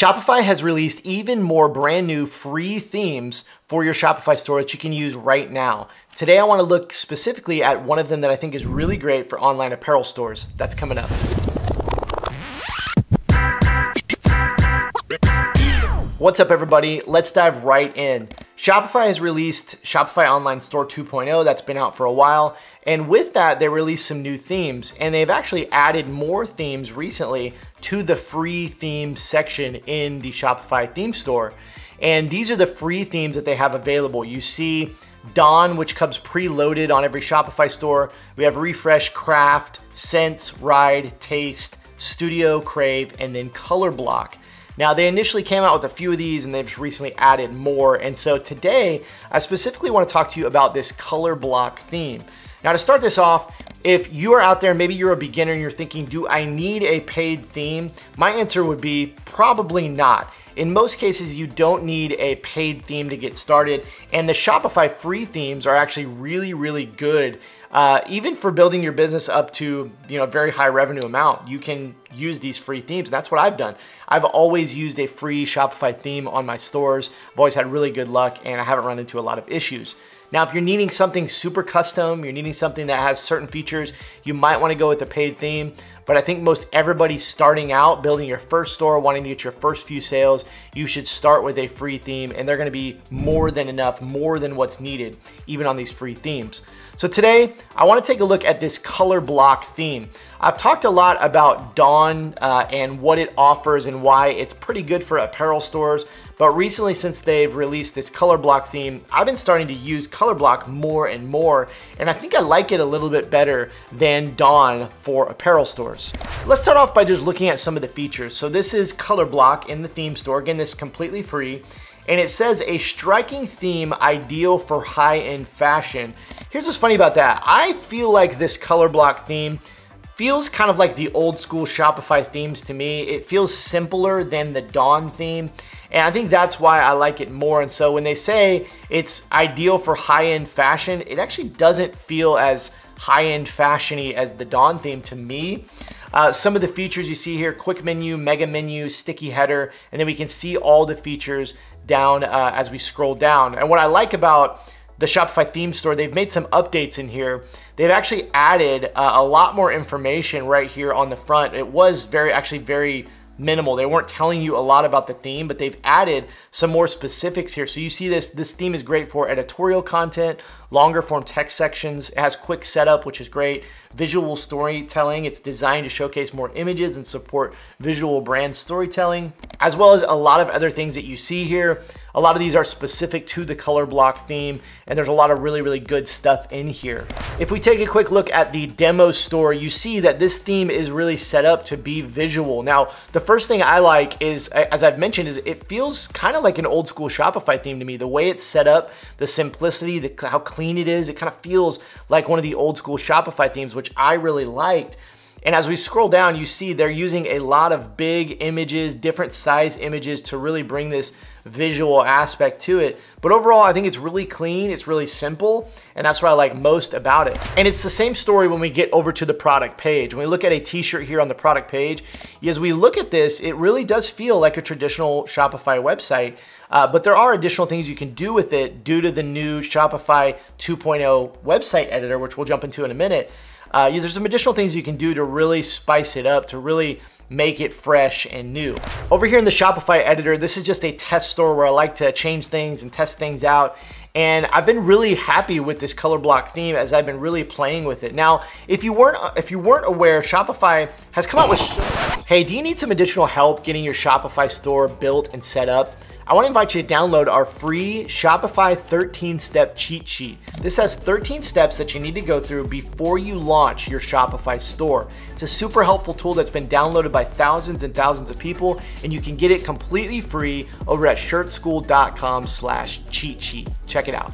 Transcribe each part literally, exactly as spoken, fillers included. Shopify has released even more brand new free themes for your Shopify store that you can use right now. Today, I want to look specifically at one of them that I think is really great for online apparel stores. That's coming up. What's up, everybody? Let's dive right in. Shopify has released Shopify Online Store two point oh. That's been out for a while. And with that, they released some new themes, and they've actually added more themes recently to the free theme section in the Shopify theme store. And these are the free themes that they have available. You see Dawn, which comes preloaded on every Shopify store. We have Refresh, Craft, Sense, Ride, Taste, Studio, Crave, and then Colorblock. Now, they initially came out with a few of these and they've just recently added more. And so today, I specifically want to talk to you about this color block theme. Now, to start this off, if you are out there, maybe you're a beginner and you're thinking, do I need a paid theme? My answer would be probably not. In most cases, you don't need a paid theme to get started. And the Shopify free themes are actually really, really good. Uh, even for building your business up to, you know, a very high revenue amount, you can use these free themes. That's what I've done. I've always used a free Shopify theme on my stores. I've always had really good luck and I haven't run into a lot of issues. Now, if you're needing something super custom, you're needing something that has certain features, you might want to go with a paid theme. But I think most everybody starting out, building your first store, wanting to get your first few sales, you should start with a free theme, and they're going to be more than enough, more than what's needed, even on these free themes. So today, I want to take a look at this color block theme. I've talked a lot about Dawn uh, and what it offers and why it's pretty good for apparel stores. But recently, since they've released this color block theme, I've been starting to use color block more and more, and I think I like it a little bit better than Dawn for apparel stores. Let's start off by just looking at some of the features. So this is color block in the theme store. Again, this is completely free, and it says a striking theme ideal for high-end fashion. Here's what's funny about that. I feel like this color block theme feels kind of like the old school Shopify themes to me. It feels simpler than the Dawn theme. And I think that's why I like it more. And so when they say it's ideal for high-end fashion, it actually doesn't feel as high-end fashion-y as the Dawn theme to me. Uh, some of the features you see here, quick menu, mega menu, sticky header, and then we can see all the features down uh, as we scroll down. And what I like about the Shopify theme store, they've made some updates in here. They've actually added uh, a lot more information right here on the front. It was very, actually very minimal. They weren't telling you a lot about the theme, but they've added some more specifics here. So you see this, this theme is great for editorial content, longer form text sections. It has quick setup, which is great. Visual storytelling. It's designed to showcase more images and support visual brand storytelling, as well as a lot of other things that you see here. A lot of these are specific to the color block theme, and there's a lot of really, really good stuff in here. If we take a quick look at the demo store, you see that this theme is really set up to be visual. Now, the first thing I like is, as I've mentioned, is it feels kind of like an old school Shopify theme to me. The way it's set up, the simplicity, the, how clean it is, it kind of feels like one of the old school Shopify themes, which I really liked. And as we scroll down, you see they're using a lot of big images, different size images to really bring this visual aspect to it. But overall, I think it's really clean, it's really simple, and that's what I like most about it. And it's the same story when we get over to the product page. When we look at a t-shirt here on the product page, as we look at this, it really does feel like a traditional Shopify website, uh, but there are additional things you can do with it due to the new Shopify two point oh website editor, which we'll jump into in a minute. Uh, yeah, there's some additional things you can do to really spice it up, to really make it fresh and new. Over here in the Shopify editor, this is just a test store where I like to change things and test things out. And I've been really happy with this color block theme as I've been really playing with it. Now, if you weren't if you weren't aware, Shopify has come out with, hey, do you need some additional help getting your Shopify store built and set up? I want to invite you to download our free Shopify thirteen step cheat sheet. This has thirteen steps that you need to go through before you launch your Shopify store. It's a super helpful tool that's been downloaded by thousands and thousands of people, and you can get it completely free over at shirtschool dot com slash cheat sheet. Check it out.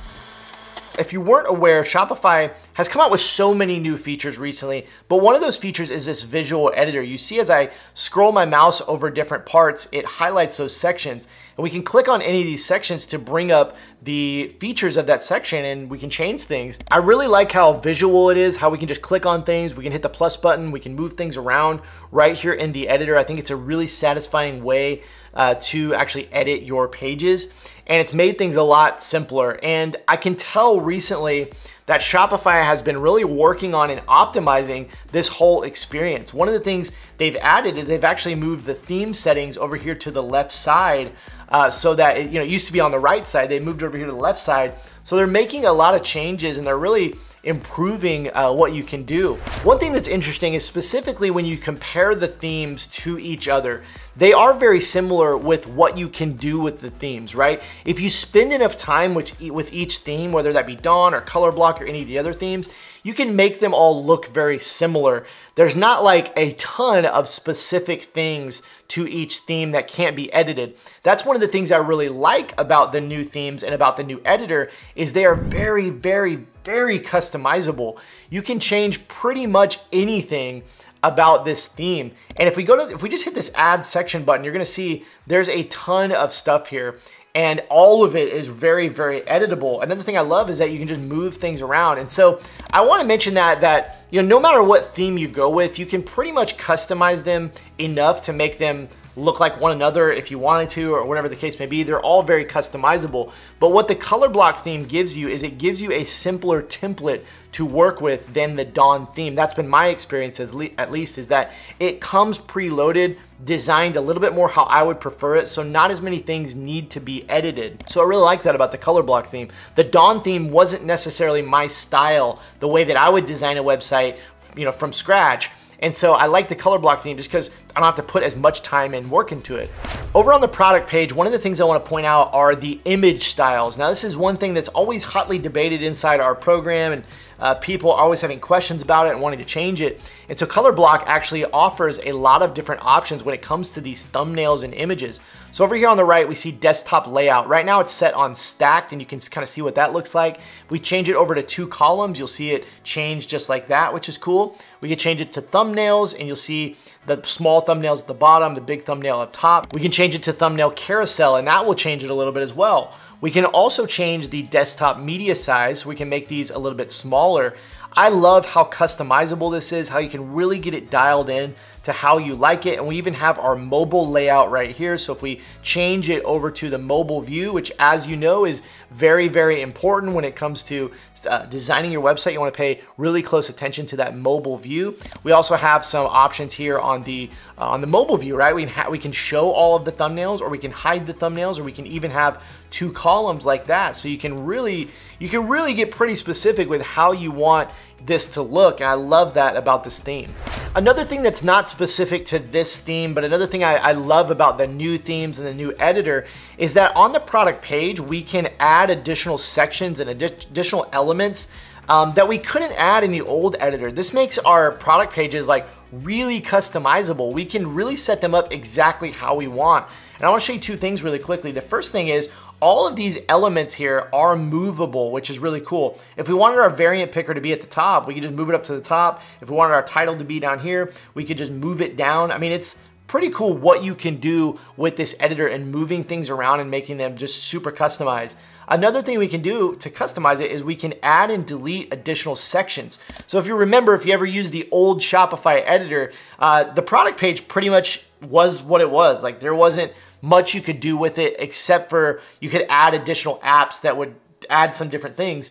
If you weren't aware, Shopify has come out with so many new features recently, but one of those features is this visual editor. You see, as I scroll my mouse over different parts, it highlights those sections, and we can click on any of these sections to bring up the features of that section, and we can change things. I really like how visual it is, how we can just click on things, we can hit the plus button, we can move things around right here in the editor. I think it's a really satisfying way uh, to actually edit your pages. And it's made things a lot simpler. And I can tell recently that Shopify has been really working on and optimizing this whole experience. One of the things they've added is they've actually moved the theme settings over here to the left side uh, so that it, you know, it used to be on the right side. They moved over here to the left side. So they're making a lot of changes and they're really improving uh, what you can do. One thing that's interesting is specifically when you compare the themes to each other, they are very similar with what you can do with the themes, right? If you spend enough time which, with each theme, whether that be Dawn or Colorblock or any of the other themes, you can make them all look very similar. There's not like a ton of specific things to each theme that can't be edited. That's one of the things I really like about the new themes and about the new editor is they are very, very, very customizable. You can change pretty much anything about this theme. And if we go to, if we just hit this add section button, you're gonna see there's a ton of stuff here. And all of it is very, very editable. Another thing I love is that you can just move things around. And so I wanna mention that, that you know, no matter what theme you go with, you can pretty much customize them enough to make them look like one another if you wanted to, or whatever the case may be. They're all very customizable. But what the Colorblock theme gives you is it gives you a simpler template to work with than the Dawn theme. That's been my experience, as le at least, is that it comes preloaded, designed a little bit more how I would prefer it, so not as many things need to be edited. So I really like that about the Colorblock theme. The Dawn theme wasn't necessarily my style, the way that I would design a website, you know, from scratch. And so I like the Colorblock theme just because I don't have to put as much time and work into it. Over on the product page, one of the things I want to point out are the image styles. Now, this is one thing that's always hotly debated inside our program, and uh, people are always having questions about it and wanting to change it. And so Colorblock actually offers a lot of different options when it comes to these thumbnails and images. So over here on the right, we see desktop layout. Right now it's set on stacked, and you can kind of see what that looks like. If we change it over to two columns, you'll see it change just like that, which is cool. We can change it to thumbnails, and you'll see the small thumbnails at the bottom, the big thumbnail up top. We can change it to thumbnail carousel, and that will change it a little bit as well. We can also change the desktop media size, so we can make these a little bit smaller. I love how customizable this is, how you can really get it dialed in to how you like it. And we even have our mobile layout right here. So if we change it over to the mobile view, which, as you know, is very, very important when it comes to uh, designing your website, you wanna pay really close attention to that mobile view. We also have some options here on the uh, on the mobile view, right? We can, we can show all of the thumbnails, or we can hide the thumbnails, or we can even have two columns like that. So you can really, you can really get pretty specific with how you want this to look, and I love that about this theme. Another thing that's not specific to this theme, but another thing I, I love about the new themes and the new editor is that on the product page, we can add additional sections and adi additional elements um, that we couldn't add in the old editor. This makes our product pages like really customizable. We can really set them up exactly how we want. And I wanna show you two things really quickly. The first thing is, all of these elements here are movable, which is really cool. If we wanted our variant picker to be at the top, we could just move it up to the top. If we wanted our title to be down here, we could just move it down. I mean, it's pretty cool what you can do with this editor and moving things around and making them just super customized. Another thing we can do to customize it is we can add and delete additional sections. So if you remember, if you ever used the old Shopify editor, uh, the product page pretty much was what it was. Like, there wasn't much you could do with it, except for you could add additional apps that would add some different things.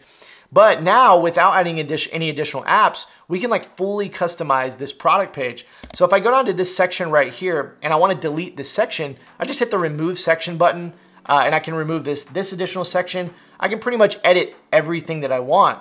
But now, without adding any additional apps, we can like fully customize this product page. So if I go down to this section right here and I want to delete this section, I just hit the remove section button uh, and I can remove this, this additional section. I can pretty much edit everything that I want.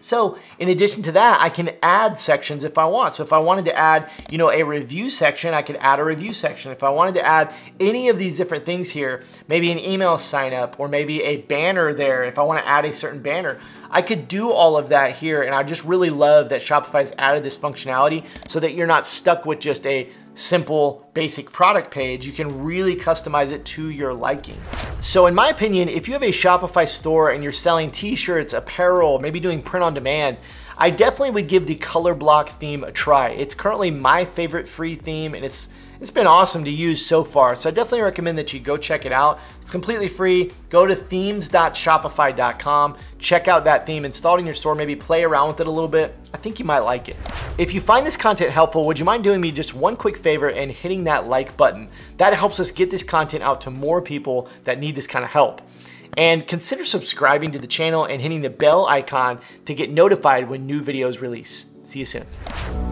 So in addition to that, I can add sections if I want. So if I wanted to add, you know, a review section, I could add a review section. If I wanted to add any of these different things here, maybe an email sign up, or maybe a banner there, if I want to add a certain banner, I could do all of that here. And I just really love that Shopify's added this functionality so that you're not stuck with just a simple basic product page. You can really customize it to your liking. So in my opinion, if you have a Shopify store and you're selling t-shirts, apparel, maybe doing print on demand, I definitely would give the Colorblock theme a try. It's currently my favorite free theme, and it's It's been awesome to use so far, so I definitely recommend that you go check it out. It's completely free. Go to themes dot shopify dot com, check out that theme, install it in your store, maybe play around with it a little bit. I think you might like it. If you find this content helpful, would you mind doing me just one quick favor and hitting that like button? That helps us get this content out to more people that need this kind of help. And consider subscribing to the channel and hitting the bell icon to get notified when new videos release. See you soon.